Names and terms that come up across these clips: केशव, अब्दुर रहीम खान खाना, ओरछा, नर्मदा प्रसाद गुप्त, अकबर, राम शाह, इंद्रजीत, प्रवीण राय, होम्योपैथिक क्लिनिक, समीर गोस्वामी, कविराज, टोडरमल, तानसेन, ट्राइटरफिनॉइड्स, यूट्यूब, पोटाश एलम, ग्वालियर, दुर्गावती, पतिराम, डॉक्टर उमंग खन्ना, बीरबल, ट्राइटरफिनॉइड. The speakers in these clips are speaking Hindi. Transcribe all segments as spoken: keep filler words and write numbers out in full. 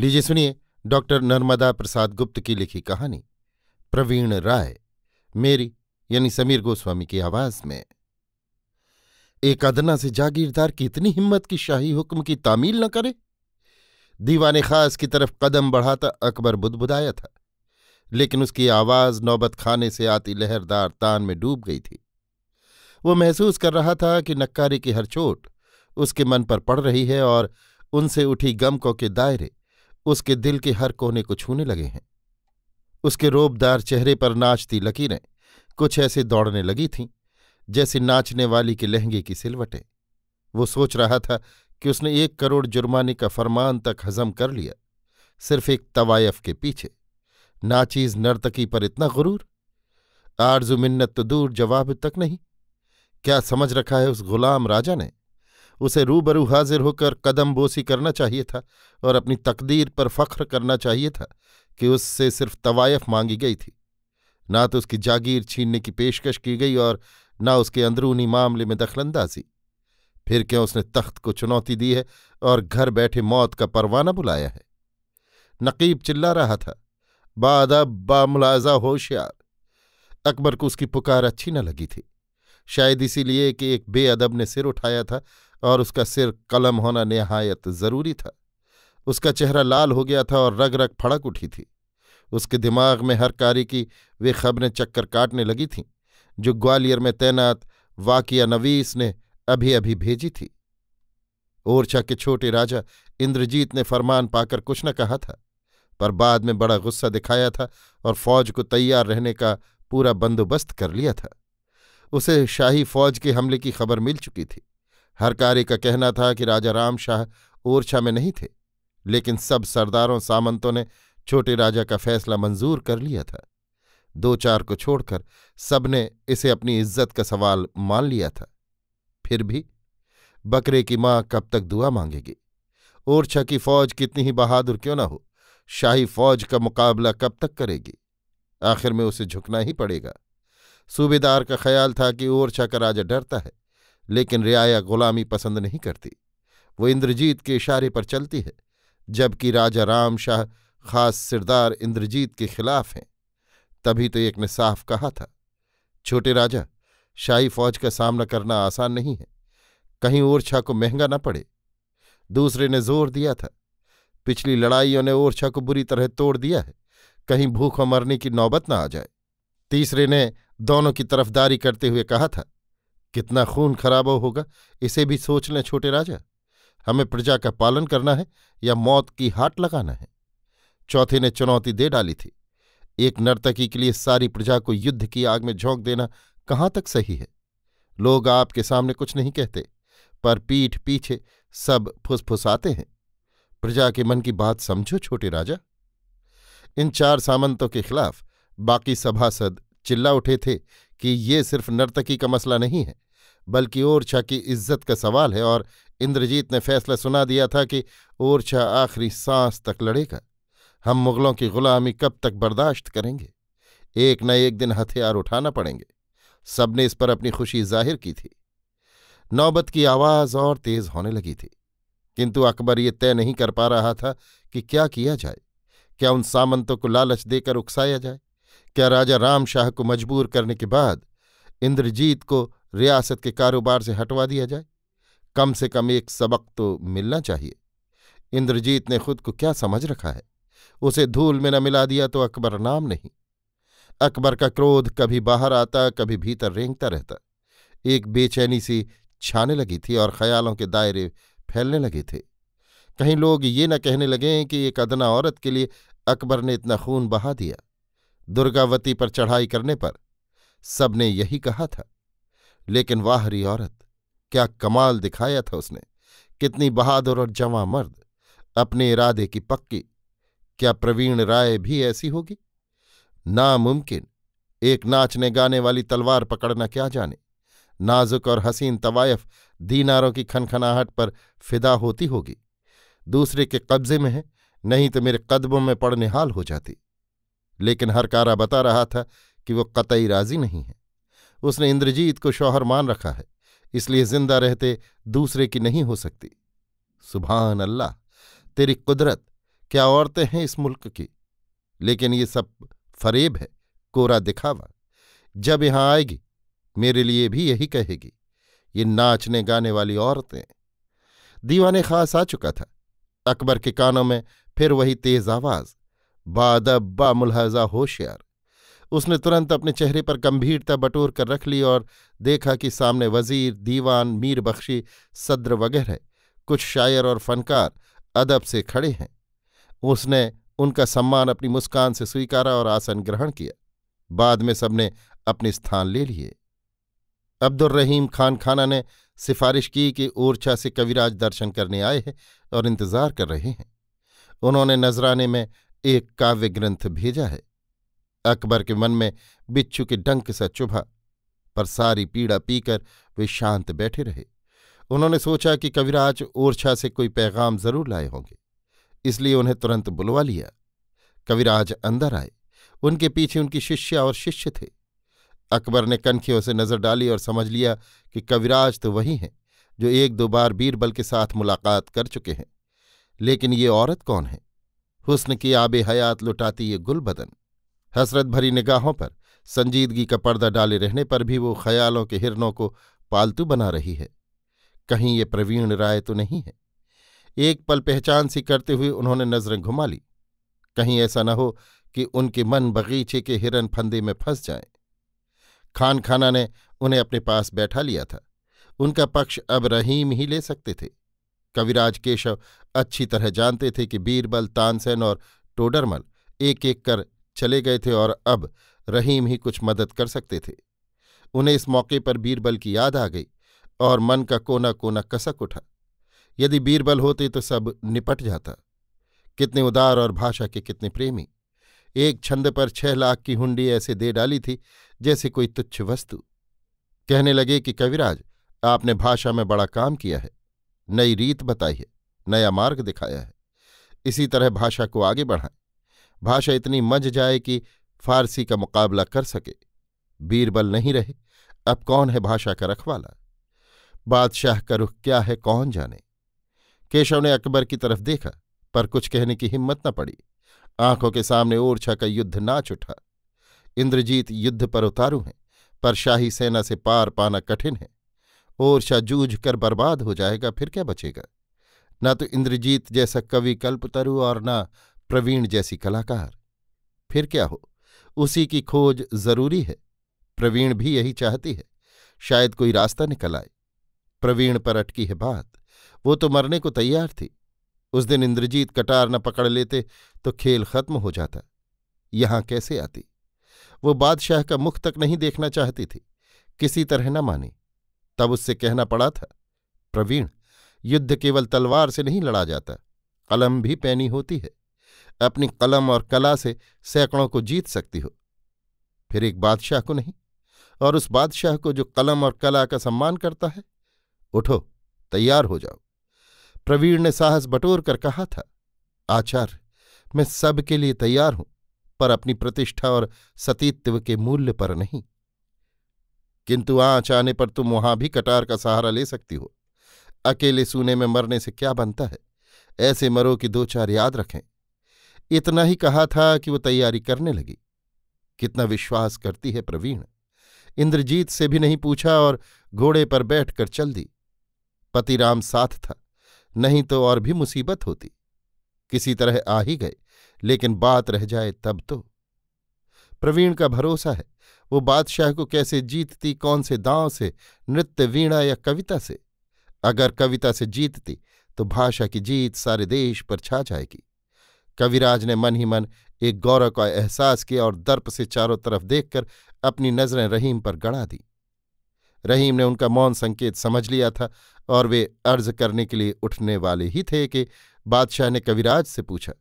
लीजिए सुनिए डॉक्टर नर्मदा प्रसाद गुप्त की लिखी कहानी प्रवीण राय, मेरी यानी समीर गोस्वामी की आवाज में। एक अदना से जागीरदार की इतनी हिम्मत कि शाही हुक्म की तामील न करे। दीवाने खास की तरफ कदम बढ़ाता अकबर बुदबुदाया था, लेकिन उसकी आवाज़ नौबत खाने से आती लहरदार तान में डूब गई थी। वो महसूस कर रहा था कि नक्कारी की हर चोट उसके मन पर पड़ रही है और उनसे उठी गमकों के दायरे उसके दिल के हर कोने को छूने लगे हैं। उसके रोबदार चेहरे पर नाचती लकीरें कुछ ऐसे दौड़ने लगी थीं जैसे नाचने वाली के लहंगे की सिलवटें। वो सोच रहा था कि उसने एक करोड़ जुर्माने का फरमान तक हजम कर लिया, सिर्फ एक तवायफ के पीछे। नाचीज नर्तकी पर इतना गुरूर, आरजू मिन्नत तो दूर जवाब तक नहीं। क्या समझ रखा है उस गुलाम राजा ने? उसे रूबरू हाजिर होकर कदमबोसी करना चाहिए था और अपनी तकदीर पर फख्र करना चाहिए था कि उससे सिर्फ तवायफ मांगी गई थी। ना तो उसकी जागीर छीनने की पेशकश की गई और ना उसके अंदरूनी मामले में दखलंदाजी। फिर क्यों उसने तख्त को चुनौती दी है और घर बैठे मौत का परवाना बुलाया है? नकीब चिल्ला रहा था, बादब बामुलाजा होशियार। अकबर को उसकी पुकार अच्छी न लगी थी, शायद इसीलिए कि एक बेअदब ने सिर उठाया था और उसका सिर कलम होना निहायत ज़रूरी था। उसका चेहरा लाल हो गया था और रग रग फड़क उठी थी। उसके दिमाग में हर कार्य की वे खबरें चक्कर काटने लगी थीं जो ग्वालियर में तैनात वाकिया नवीस ने अभी अभी भेजी थी। ओरछा के छोटे राजा इंद्रजीत ने फरमान पाकर कुछ न कहा था, पर बाद में बड़ा गुस्सा दिखाया था और फौज को तैयार रहने का पूरा बंदोबस्त कर लिया था। उसे शाही फौज के हमले की खबर मिल चुकी थी। हर कार्य का कहना था कि राजा राम शाह ओरछा में नहीं थे, लेकिन सब सरदारों सामंतों ने छोटे राजा का फैसला मंजूर कर लिया था। दो चार को छोड़कर सबने इसे अपनी इज्जत का सवाल मान लिया था। फिर भी बकरे की माँ कब तक दुआ मांगेगी? ओरछा की फौज कितनी ही बहादुर क्यों न हो, शाही फौज का मुकाबला कब तक करेगी? आखिर में उसे झुकना ही पड़ेगा। सूबेदार का ख्याल था कि ओरछा का राजा डरता है, लेकिन रियाया गुलामी पसंद नहीं करती। वो इंद्रजीत के इशारे पर चलती है, जबकि राजा राम शाह खास सिरदार इंद्रजीत के खिलाफ हैं। तभी तो एक ने साफ कहा था, छोटे राजा, शाही फौज का सामना करना आसान नहीं है, कहीं ओरछा को महंगा न पड़े। दूसरे ने जोर दिया था, पिछली लड़ाइयों ने ओरछा को बुरी तरह तोड़ दिया है, कहीं भूखों मरने की नौबत न आ जाए। तीसरे ने दोनों की तरफदारी करते हुए कहा था, कितना खून खराबा होगा इसे भी सोच लें छोटे राजा, हमें प्रजा का पालन करना है या मौत की हाट लगाना है। चौथे ने चुनौती दे डाली थी, एक नर्तकी के लिए सारी प्रजा को युद्ध की आग में झोंक देना कहाँ तक सही है? लोग आपके सामने कुछ नहीं कहते, पर पीठ पीछे सब फुसफुसाते हैं। प्रजा के मन की बात समझो छोटे राजा। इन चार सामंतों के खिलाफ बाकी सभासद चिल्ला उठे थे कि ये सिर्फ नर्तकी का मसला नहीं है, बल्कि ओरछा की इज्जत का सवाल है। और इंद्रजीत ने फैसला सुना दिया था कि ओरछा आखिरी सांस तक लड़ेगा। हम मुगलों की गुलामी कब तक बर्दाश्त करेंगे? एक न एक दिन हथियार उठाना पड़ेंगे। सबने इस पर अपनी खुशी जाहिर की थी। नौबत की आवाज़ और तेज होने लगी थी, किंतु अकबर ये तय नहीं कर पा रहा था कि क्या किया जाए। क्या उन सामंतों को लालच देकर उकसाया जाए? क्या राजा राम शाह को मजबूर करने के बाद इंद्रजीत को रियासत के कारोबार से हटवा दिया जाए? कम से कम एक सबक तो मिलना चाहिए। इंद्रजीत ने खुद को क्या समझ रखा है? उसे धूल में न मिला दिया तो अकबर नाम नहीं। अकबर का क्रोध कभी बाहर आता, कभी भीतर रेंगता रहता। एक बेचैनी सी छाने लगी थी और ख्यालों के दायरे फैलने लगे थे। कहीं लोग ये न कहने लगें कि एक अदना औरत के लिए अकबर ने इतना खून बहा दिया। दुर्गावती पर चढ़ाई करने पर सबने यही कहा था, लेकिन वाहरी औरत, क्या कमाल दिखाया था उसने! कितनी बहादुर और जवां मर्द, अपने इरादे की पक्की। क्या प्रवीण राय भी ऐसी होगी? नामुमकिन। एक नाचने गाने वाली तलवार पकड़ना क्या जाने। नाजुक और हसीन तवायफ दीनारों की खनखनाहट पर फिदा होती होगी। दूसरे के कब्जे में है, नहीं तो मेरे कदमों में पड़ निहाल हो जाती। लेकिन हर कारा बता रहा था कि वो कतई राजी नहीं है। उसने इंद्रजीत को शौहर मान रखा है, इसलिए जिंदा रहते दूसरे की नहीं हो सकती। सुभान अल्लाह, तेरी कुदरत! क्या औरतें हैं इस मुल्क की, लेकिन ये सब फरेब है, कोरा दिखावा। जब यहाँ आएगी मेरे लिए भी यही कहेगी, ये नाचने गाने वाली औरतें। दीवाने खास आ चुका था। अकबर के कानों में फिर वही तेज आवाज, बादब बा मुलहजा होशियार। उसने तुरंत अपने चेहरे पर गंभीरता बटोर कर रख ली और देखा कि सामने वजीर, दीवान, मीर बख्शी, सद्र वगैरह कुछ शायर और फनकार अदब से खड़े हैं। उसने उनका सम्मान अपनी मुस्कान से स्वीकारा और आसन ग्रहण किया। बाद में सबने अपने स्थान ले लिए। अब्दुर रहीम खान खाना ने सिफारिश की कि ओरछा से कविराज दर्शन करने आए हैं और इंतज़ार कर रहे हैं। उन्होंने नजराने में एक काव्य ग्रंथ भेजा है। अकबर के मन में बिच्छू के डंक सा चुभा, पर सारी पीड़ा पीकर वे शांत बैठे रहे। उन्होंने सोचा कि कविराज ओरछा से कोई पैगाम जरूर लाए होंगे, इसलिए उन्हें तुरंत बुलवा लिया। कविराज अंदर आए। उनके पीछे उनकी शिष्या और शिष्य थे। अकबर ने कनखियों से नजर डाली और समझ लिया कि कविराज तो वही हैं जो एक दो बार बीरबल के साथ मुलाकात कर चुके हैं। लेकिन ये औरत कौन है? हुस्न की आबे हयात लुटाती ये गुलबदन। हसरत भरी निगाहों पर संजीदगी का पर्दा डाले रहने पर भी वो ख्यालों के हिरनों को पालतू बना रही है। कहीं ये प्रवीण राय तो नहीं है? एक पल पहचान सी करते हुए उन्होंने नजरें घुमा ली, कहीं ऐसा न हो कि उनके मन बगीचे के हिरन फंदे में फंस जाएं। खान खाना ने उन्हें अपने पास बैठा लिया था। उनका पक्ष अब रहीम ही ले सकते थे। कविराज केशव अच्छी तरह जानते थे कि बीरबल, तानसेन और टोडरमल एक एक कर चले गए थे और अब रहीम ही कुछ मदद कर सकते थे। उन्हें इस मौके पर बीरबल की याद आ गई और मन का कोना कोना कसक उठा। यदि बीरबल होते तो सब निपट जाता। कितने उदार और भाषा के कितने प्रेमी। एक छंद पर छह लाख की हुंडी ऐसे दे डाली थी जैसे कोई तुच्छ वस्तु। कहने लगे कि कविराज, आपने भाषा में बड़ा काम किया है, नई रीत बताई है, नया मार्ग दिखाया है। इसी तरह भाषा को आगे बढ़ाएं। भाषा इतनी मज जाए कि फारसी का मुकाबला कर सके। बीरबल नहीं रहे, अब कौन है भाषा का रखवाला? बादशाह का रुख क्या है कौन जाने। केशव ने अकबर की तरफ देखा, पर कुछ कहने की हिम्मत न पड़ी। आंखों के सामने ओरछा का युद्ध नाच उठा। इंद्रजीत युद्ध पर उतारू हैं, पर शाही सेना से पार पाना कठिन है। ओरछा जूझ कर बर्बाद हो जाएगा, फिर क्या बचेगा? न तो इंद्रजीत जैसा कवि कल्पतरु और न प्रवीण जैसी कलाकार। फिर क्या हो, उसी की खोज जरूरी है। प्रवीण भी यही चाहती है, शायद कोई रास्ता निकल आए। प्रवीण पर अटकी है बात। वो तो मरने को तैयार थी। उस दिन इंद्रजीत कटार न पकड़ लेते तो खेल खत्म हो जाता। यहाँ कैसे आती? वो बादशाह का मुख तक नहीं देखना चाहती थी। किसी तरह न मानी। तब उससे कहना पड़ा था, प्रवीण, युद्ध केवल तलवार से नहीं लड़ा जाता, कलम भी पैनी होती है। अपनी कलम और कला से सैकड़ों को जीत सकती हो, फिर एक बादशाह को नहीं। और उस बादशाह को जो कलम और कला का सम्मान करता है। उठो, तैयार हो जाओ। प्रवीण ने साहस बटोर कर कहा था, आचार्य, मैं सब के लिए तैयार हूं, पर अपनी प्रतिष्ठा और सतीत्व के मूल्य पर नहीं। किंतु आँच आने पर तुम वहां भी कटार का सहारा ले सकती हो। अकेले सूने में मरने से क्या बनता है? ऐसे मरो कि दो चार याद रखें। इतना ही कहा था कि वो तैयारी करने लगी। कितना विश्वास करती है प्रवीण। इंद्रजीत से भी नहीं पूछा और घोड़े पर बैठकर चल दी। पतिराम साथ था, नहीं तो और भी मुसीबत होती। किसी तरह आ ही गए, लेकिन बात रह जाए तब तो। प्रवीण का भरोसा है, वो बादशाह को कैसे जीतती, कौन से दांव से, नृत्य, वीणा या कविता से। अगर कविता से जीतती तो भाषा की जीत सारे देश पर छा जाएगी। कविराज ने मन ही मन एक गौरव का एहसास किया और दर्प से चारों तरफ देखकर अपनी नजरें रहीम पर गड़ा दी। रहीम ने उनका मौन संकेत समझ लिया था और वे अर्ज करने के लिए उठने वाले ही थे कि बादशाह ने कविराज से पूछा,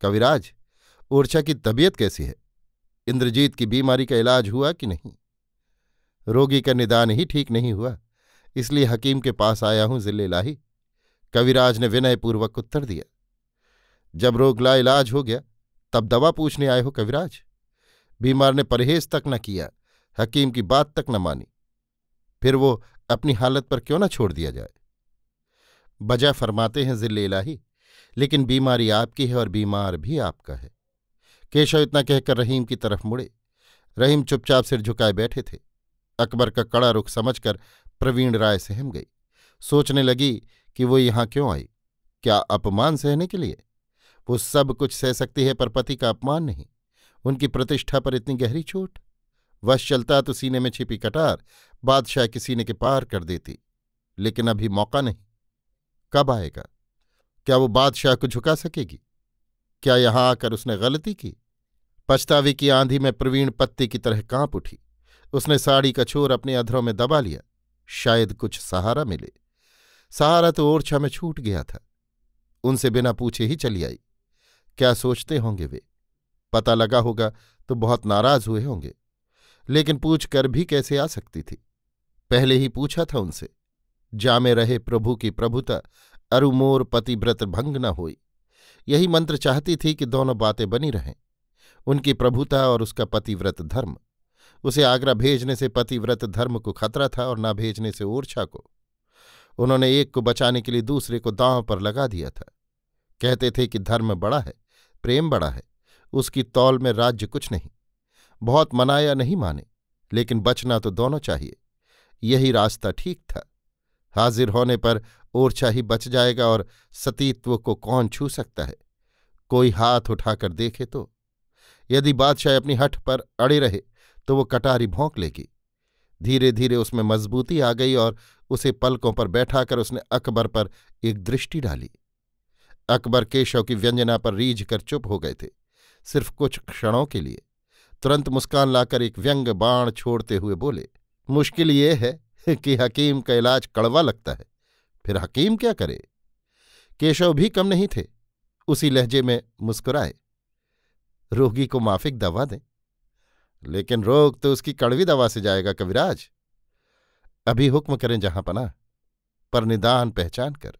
कविराज, ओरछा की तबीयत कैसी है? इंद्रजीत की बीमारी का इलाज हुआ कि नहीं? रोगी का निदान ही ठीक नहीं हुआ, इसलिए हकीम के पास आया हूं जिले लाही। कविराज ने विनयपूर्वक उत्तर दिया। जब रोगला इलाज हो गया तब दवा पूछने आए हो कविराज? बीमार ने परहेज तक न किया, हकीम की बात तक न मानी, फिर वो अपनी हालत पर क्यों न छोड़ दिया जाए? बजा फरमाते हैं जिल्ले इलाही, लेकिन बीमारी आपकी है और बीमार भी आपका है। केशव इतना कहकर रहीम की तरफ मुड़े। रहीम चुपचाप सिर झुकाए बैठे थे। अकबर का कड़ा रुख समझकर प्रवीण राय सहम गई। सोचने लगी कि वो यहाँ क्यों आई, क्या अपमान सहने के लिए? वो सब कुछ सह सकती है पर पति का अपमान नहीं, उनकी प्रतिष्ठा पर इतनी गहरी चोट। वश चलता तो सीने में छिपी कटार बादशाह के सीने के पार कर देती, लेकिन अभी मौका नहीं। कब आएगा? क्या वो बादशाह को झुका सकेगी? क्या यहाँ आकर उसने गलती की? पछतावे की आंधी में प्रवीण पत्ती की तरह कांप उठी। उसने साड़ी का छोर अपने अधरों में दबा लिया, शायद कुछ सहारा मिले। सहारा तो ओरछा में छूट गया था, उनसे बिना पूछे ही चली आई। क्या सोचते होंगे वे? पता लगा होगा तो बहुत नाराज हुए होंगे, लेकिन पूछ कर भी कैसे आ सकती थी? पहले ही पूछा था उनसे। जामे रहे प्रभु की प्रभुता, अरुमोर पतिव्रत भंग न होई, यही मंत्र चाहती थी कि दोनों बातें बनी रहें, उनकी प्रभुता और उसका पतिव्रत धर्म। उसे आगरा भेजने से पतिव्रत धर्म को खतरा था और ना भेजने से ओरछा को। उन्होंने एक को बचाने के लिए दूसरे को दांव पर लगा दिया था। कहते थे कि धर्म बड़ा है, प्रेम बड़ा है, उसकी तौल में राज्य कुछ नहीं। बहुत मनाया नहीं माने, लेकिन बचना तो दोनों चाहिए। यही रास्ता ठीक था। हाजिर होने पर ओरछा ही बच जाएगा और सतीत्व को कौन छू सकता है? कोई हाथ उठाकर देखे तो। यदि बादशाह अपनी हठ पर अड़े रहे तो वो कटारी भौंक लेगी। धीरे धीरे उसमें मजबूती आ गई और उसे पलकों पर बैठाकर उसने अकबर पर एक दृष्टि डाली। अकबर केशव की व्यंजना पर रीझ कर चुप हो गए थे, सिर्फ कुछ क्षणों के लिए। तुरंत मुस्कान लाकर एक व्यंग बाण छोड़ते हुए बोले, मुश्किल ये है कि हकीम का इलाज कड़वा लगता है, फिर हकीम क्या करे? केशव भी कम नहीं थे, उसी लहजे में मुस्कुराए, रोगी को माफिक दवा दें, लेकिन रोग तो उसकी कड़वी दवा से जाएगा कविराज। अभी हुक्म करें जहां पना, पर निदान पहचान कर।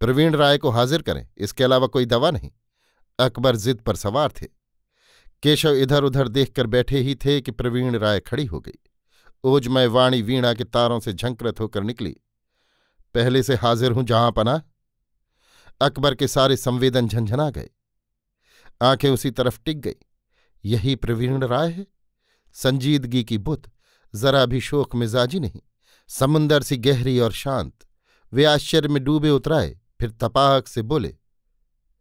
प्रवीण राय को हाजिर करें, इसके अलावा कोई दवा नहीं। अकबर जिद पर सवार थे। केशव इधर उधर देखकर बैठे ही थे कि प्रवीण राय खड़ी हो गई। ओजमय वाणी वीणा के तारों से झंकृत होकर निकली, पहले से हाजिर हूं जहां पना। अकबर के सारे संवेदन झंझना गए, आंखें उसी तरफ टिक गई। यही प्रवीण राय है? संजीदगी की बुत, जरा भी शोक मिजाजी नहीं, समुंदर सी गहरी और शांत। वे आश्चर्य में डूबे उतराए, फिर तपाक से बोले,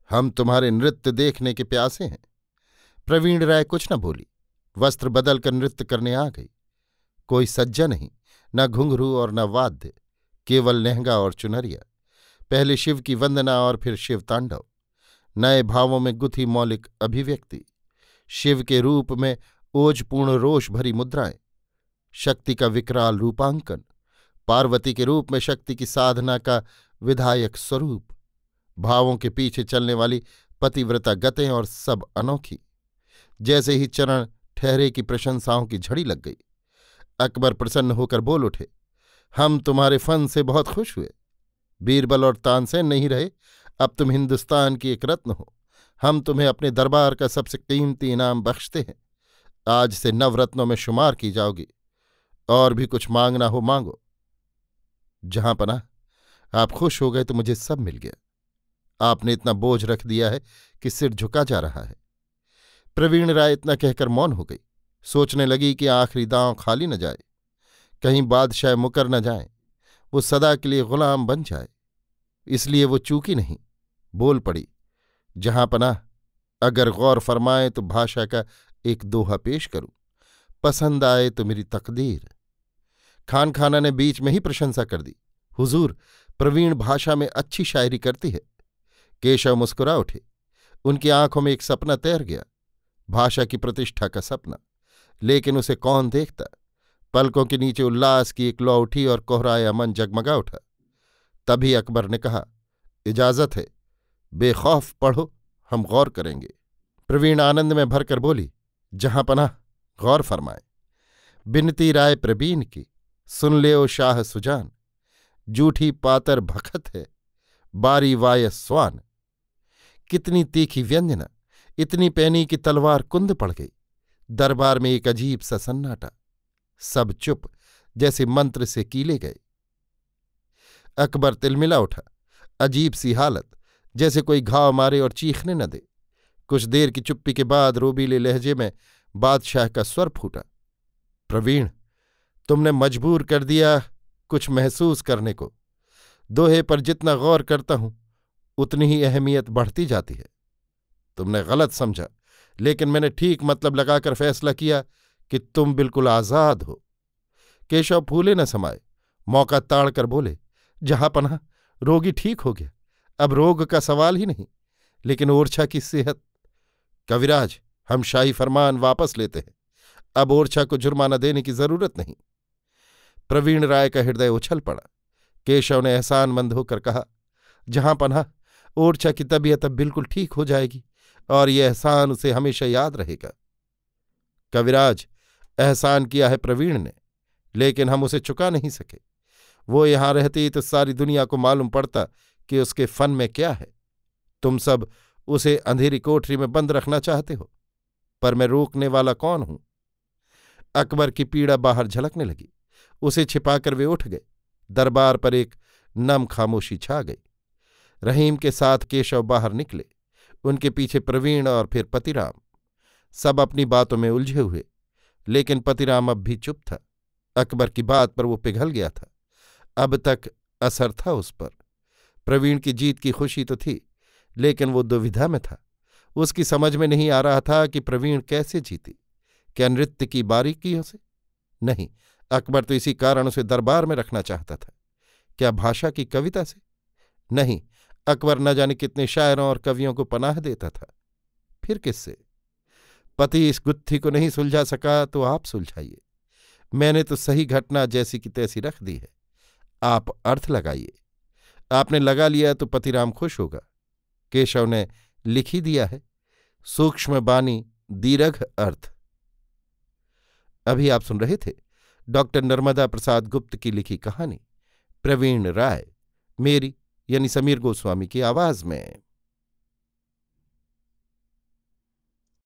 हम तुम्हारे नृत्य देखने के प्यासे हैं। प्रवीण राय कुछ न बोली, वस्त्र बदलकर नृत्य करने आ गई। कोई सज्जा नहीं, न घुंघरू और न वाद्य, केवल लहंगा और चुनरिया। पहले शिव की वंदना और फिर शिव तांडव। नए भावों में गुथी मौलिक अभिव्यक्ति, शिव के रूप में ओजपूर्ण रोष भरी मुद्राएं, शक्ति का विकराल रूपांकन, पार्वती के रूप में शक्ति की साधना का विधायक स्वरूप, भावों के पीछे चलने वाली पतिव्रता गतें और सब अनोखी। जैसे ही चरण ठहरे की प्रशंसाओं की झड़ी लग गई। अकबर प्रसन्न होकर बोल उठे, हम तुम्हारे फन से बहुत खुश हुए। बीरबल और तानसेन नहीं रहे, अब तुम हिंदुस्तान की एक रत्न हो। हम तुम्हें अपने दरबार का सबसे कीमती इनाम बख्शते हैं। आज से नवरत्नों में शुमार की जाओगी। और भी कुछ मांगना हो मांगो। जहां पना, आप खुश हो गए तो मुझे सब मिल गया। आपने इतना बोझ रख दिया है कि सिर झुका जा रहा है। प्रवीण राय इतना कहकर मौन हो गई। सोचने लगी कि आखिरी दांव खाली न जाए, कहीं बादशाह मुकर न जाए, वो सदा के लिए गुलाम बन जाए। इसलिए वो चूकी नहीं, बोल पड़ी, जहां पनाह, अगर गौर फरमाए तो भाषा का एक दोहा पेश करूं, पसंद आए तो मेरी तकदीर। खान खाना ने बीच में ही प्रशंसा कर दी, हुजूर प्रवीण भाषा में अच्छी शायरी करती है। केशव मुस्कुरा उठे, उनकी आंखों में एक सपना तैर गया, भाषा की प्रतिष्ठा का सपना। लेकिन उसे कौन देखता? पलकों के नीचे उल्लास की एक लौ उठी और कोहराए अमन जगमगा उठा। तभी अकबर ने कहा, इजाजत है, बेखौफ पढ़ो, हम गौर करेंगे। प्रवीण आनंद में भरकर बोली, जहां पनाह, गौर फरमाए। बिनती राय प्रवीण की, सुन ले ओ शाह सुजान, जूठी पातर भखत है, बारी वाय स्वान। कितनी तीखी व्यंजना, इतनी पैनी कि तलवार कुंद पड़ गई। दरबार में एक अजीब सा सन्नाटा, सब चुप, जैसे मंत्र से कीले गए। अकबर तिलमिला उठा, अजीब सी हालत, जैसे कोई घाव मारे और चीखने न दे। कुछ देर की चुप्पी के बाद रोबीले लहजे में बादशाह का स्वर फूटा। प्रवीण, तुमने मजबूर कर दिया कुछ महसूस करने को। दोहे पर जितना गौर करता हूं उतनी ही अहमियत बढ़ती जाती है। तुमने गलत समझा, लेकिन मैंने ठीक मतलब लगाकर फैसला किया कि तुम बिल्कुल आज़ाद हो। केशव फूले न समाए, मौका ताड़ कर बोले, जहां पना रोगी ठीक हो गया, अब रोग का सवाल ही नहीं, लेकिन ओरछा की सेहत। कविराज, हम शाही फरमान वापस लेते हैं, अब ओरछा को जुर्माना देने की जरूरत नहीं। प्रवीण राय का हृदय उछल पड़ा। केशव ने एहसानमंद होकर कहा, जहां पना ओरछा की तबीयत अब बिल्कुल ठीक हो जाएगी और यह एहसान उसे हमेशा याद रहेगा। कविराज, एहसान किया है प्रवीण ने, लेकिन हम उसे चुका नहीं सके। वो यहां रहती तो सारी दुनिया को मालूम पड़ता कि उसके फन में क्या है। तुम सब उसे अंधेरी कोठरी में बंद रखना चाहते हो, पर मैं रोकने वाला कौन हूं। अकबर की पीड़ा बाहर झलकने लगी। उसे छिपाकर वे उठ गए। दरबार पर एक नम खामोशी छा गई। रहीम के साथ केशव बाहर निकले, उनके पीछे प्रवीण और फिर पतिराम। सब अपनी बातों में उलझे हुए, लेकिन पतिराम अब भी चुप था। अकबर की बात पर वो पिघल गया था। अब तक असर था उस पर। प्रवीण की जीत की खुशी तो थी, लेकिन वो दुविधा में था। उसकी समझ में नहीं आ रहा था कि प्रवीण कैसे जीती। क्या नृत्य की बारीकियों से? नहीं, अकबर तो इसी कारण उसे दरबार में रखना चाहता था। क्या भाषा की कविता से? नहीं, अकबर न जाने कितने शायरों और कवियों को पनाह देता था। फिर किससे? पति इस गुत्थी को नहीं सुलझा सका तो आप सुलझाइए। मैंने तो सही घटना जैसी की तैसी रख दी है, आप अर्थ लगाइए। आपने लगा लिया तो पतिराम खुश होगा। केशव ने लिख ही दिया है, सूक्ष्म बानी दीर्घ अर्थ। अभी आप सुन रहे थे डॉक्टर नर्मदा प्रसाद गुप्त की लिखी कहानी प्रवीण राय, मेरी यानी समीर गोस्वामी की आवाज में।